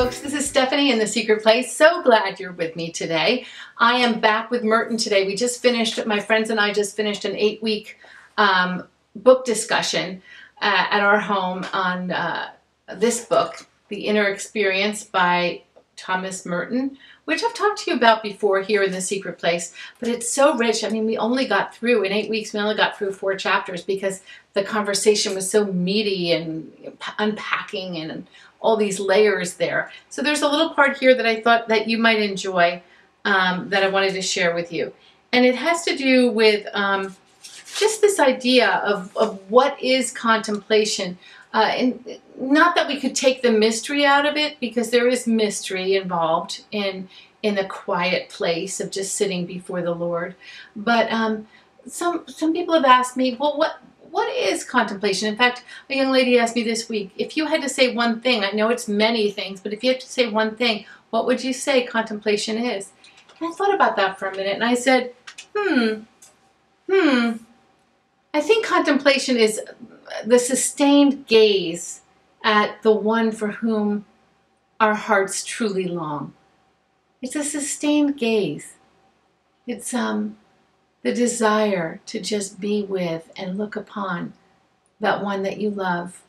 folks, this is Stephanie in The Secret Place. So glad you're with me today. I am back with Merton today. We just finished, my friends and I just finished an 8-week book discussion at our home on this book, The Inner Experience by Thomas Merton, which I've talked to you about before here in The Secret Place, but it's so rich. I mean, we only got through, in 8 weeks, we only got through 4 chapters because the conversation was so meaty and unpacking and all these layers there. So there's a little part here that I thought that you might enjoy that I wanted to share with you. And it has to do with just this idea of what is contemplation. And not that we could take the mystery out of it, because there is mystery involved in a quiet place of just sitting before the Lord. But some people have asked me, well, what is contemplation? In fact, a young lady asked me this week, if you had to say one thing, I know it's many things, but if you had to say one thing, what would you say contemplation is? And I thought about that for a minute, and I said, I think contemplation is the sustained gaze at the one for whom our hearts truly long. It's a sustained gaze. It's the desire to just be with and look upon that one that you love,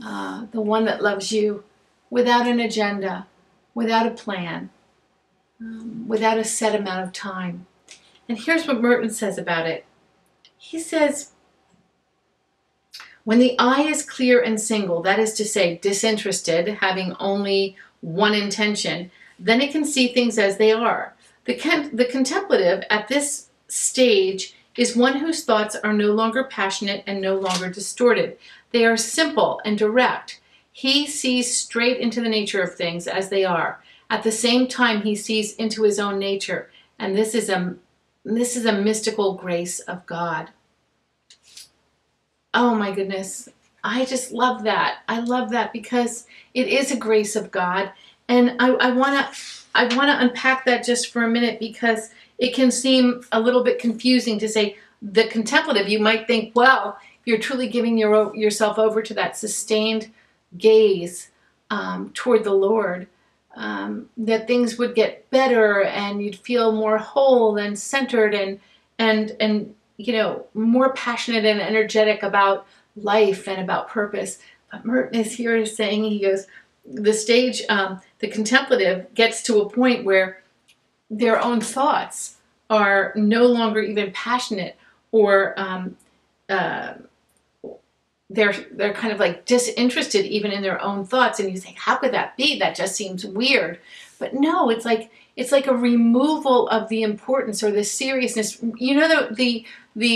the one that loves you, without an agenda, without a plan, without a set amount of time. And here's what Merton says about it. He says, when the eye is clear and single, that is to say disinterested, having only one intention, then it can see things as they are. The contemplative at this stage is one whose thoughts are no longer passionate and no longer distorted. They are simple and direct. He sees straight into the nature of things as they are. At the same time, he sees into his own nature, and this is a mystical grace of God. Oh my goodness, I just love that. I love that because it is a grace of God. And I wanna unpack that just for a minute, because it can seem a little bit confusing to say the contemplative. You might think, well, you're truly giving yourself over to that sustained gaze toward the Lord, that things would get better and you'd feel more whole and centered and you know, more passionate and energetic about life and about purpose. But Merton is here saying, he goes, the stage, the contemplative gets to a point where their own thoughts are no longer even passionate, or they're kind of like disinterested even in their own thoughts. And you think, how could that be? That just seems weird. But no, it's like a removal of the importance or the seriousness. You know, the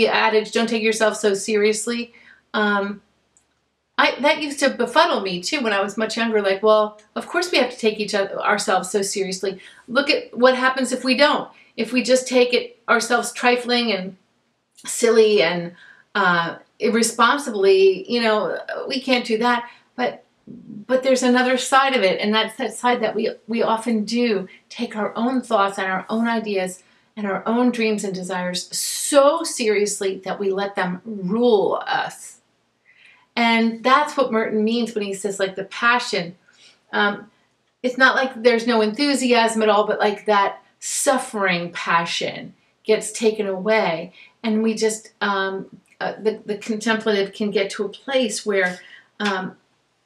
adage, don't take yourself so seriously. That used to befuddle me too when I was much younger. Like, well, of course we have to take ourselves so seriously. Look at what happens if we don't. If we just take it ourselves trifling and silly and irresponsibly, you know, we can't do that. But there's another side of it, and that's that side that we often do take our own thoughts and our own ideas and our own dreams and desires so seriously that we let them rule us. And that's what Merton means when he says, like, the passion. It's not like there's no enthusiasm at all, but like that suffering passion gets taken away, and we just the contemplative can get to a place where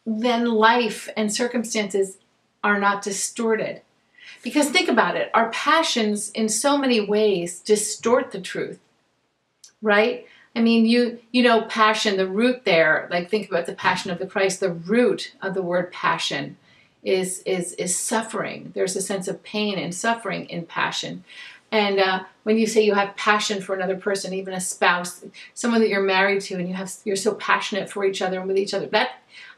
then life and circumstances are not distorted. Because think about it, our passions in so many ways distort the truth, right? I mean, you know, passion, the root there, like think about the passion of the Christ, the root of the word passion is suffering. There's a sense of pain and suffering in passion. And when you say you have passion for another person, even a spouse, someone that you're married to, and you're so passionate for each other and with each other, that,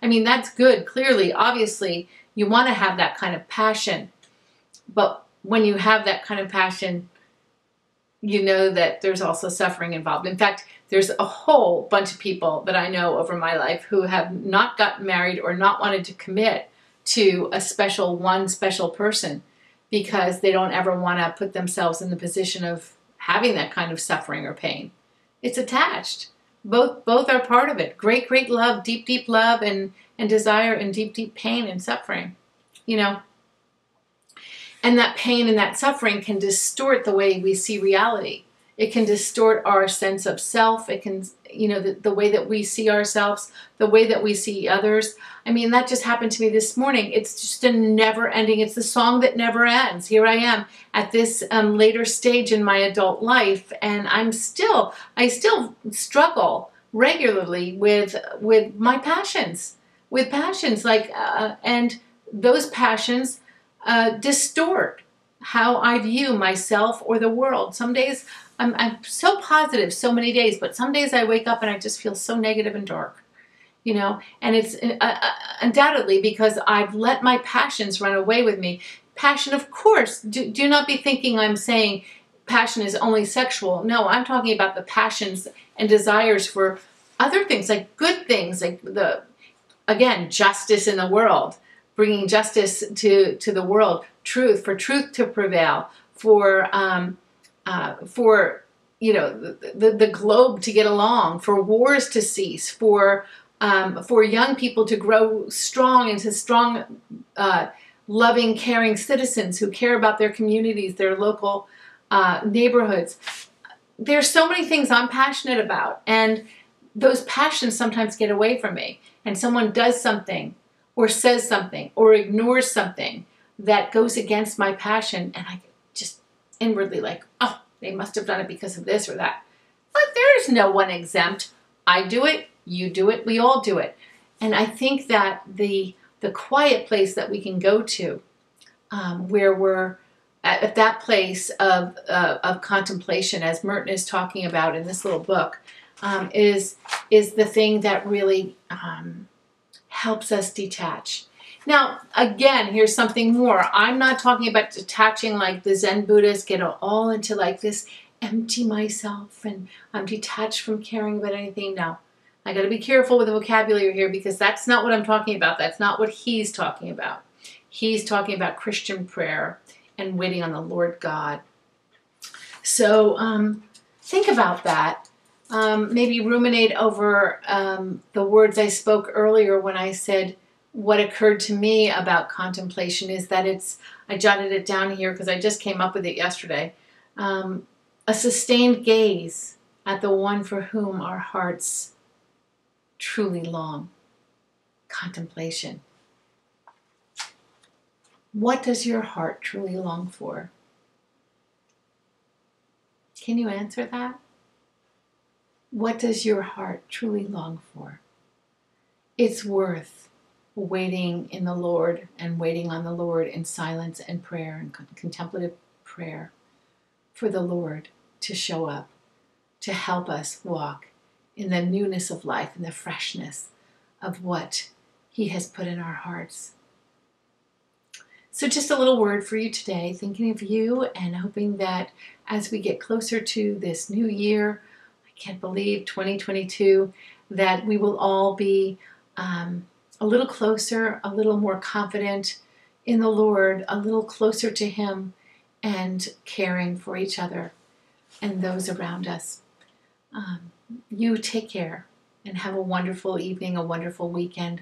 I mean, that's good. Clearly, obviously, you want to have that kind of passion. But when you have that kind of passion, you know that there's also suffering involved. In fact, there's a whole bunch of people that I know over my life who have not gotten married or not wanted to commit to a special person, because they don't ever want to put themselves in the position of having that kind of suffering or pain. It's attached. Both are part of it. Great love, deep love and desire, and deep pain and suffering. you know. And that pain and that suffering can distort the way we see reality. It can distort our sense of self. It can, you know, the way that we see ourselves, the way that we see others. I mean, that just happened to me this morning. It's just a never ending. It's the song that never ends. Here I am at this later stage in my adult life, and I still struggle regularly with my passions, like, and those passions distort how I view myself or the world. Some days I'm so positive so many days, but some days I wake up and I just feel so negative and dark, you know, and it's undoubtedly because I've let my passions run away with me. Passion, of course, do not be thinking I'm saying passion is only sexual. No, I'm talking about the passions and desires for other things, like good things, like the, again, justice in the world, bringing justice to the world, truth, for truth to prevail, for you know, the globe to get along, for wars to cease, for young people to grow strong into strong, loving, caring citizens who care about their communities, their local neighborhoods. There's so many things I'm passionate about, and those passions sometimes get away from me, and someone does something or says something or ignores something that goes against my passion, and I just inwardly like, oh, they must have done it because of this or that. But there's no one exempt. I do it, you do it, we all do it. And I think that the quiet place that we can go to, where we're at that place of contemplation, as Merton is talking about in this little book, is the thing that really helps us detach. Now, again, here's something more. I'm not talking about detaching like the Zen Buddhists get all into like this empty myself and I'm detached from caring about anything. No, I got to be careful with the vocabulary here, because that's not what I'm talking about. That's not what he's talking about. He's talking about Christian prayer and waiting on the Lord God. So think about that. Maybe ruminate over the words I spoke earlier when I said, what occurred to me about contemplation is that it's, I jotted it down here because I just came up with it yesterday, a sustained gaze at the one for whom our hearts truly long. Contemplation. What does your heart truly long for? Can you answer that? What does your heart truly long for? It's worth waiting in the Lord and waiting on the Lord in silence and prayer and contemplative prayer for the Lord to show up, to help us walk in the newness of life and the freshness of what He has put in our hearts. So just a little word for you today, thinking of you and hoping that as we get closer to this new year, I can't believe 2022, that we will all be a little closer, a little more confident in the Lord, a little closer to Him, and caring for each other and those around us. You take care and have a wonderful evening, a wonderful weekend.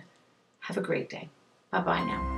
Have a great day. Bye-bye now.